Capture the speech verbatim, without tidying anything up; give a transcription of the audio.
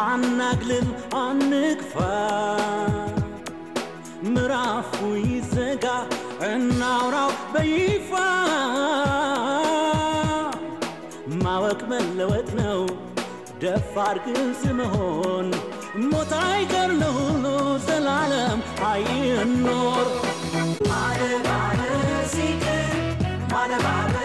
አናግልም አንክፋ ምራፉ ይዘጋ እናውራው በይፋ ማወቅ መለወጥ ነው ደፋር ግልጽ መሆን ሞት አይቀር ለሁሉ ዘላለም አይኖር ማለባለ ሲቀር ማለባለ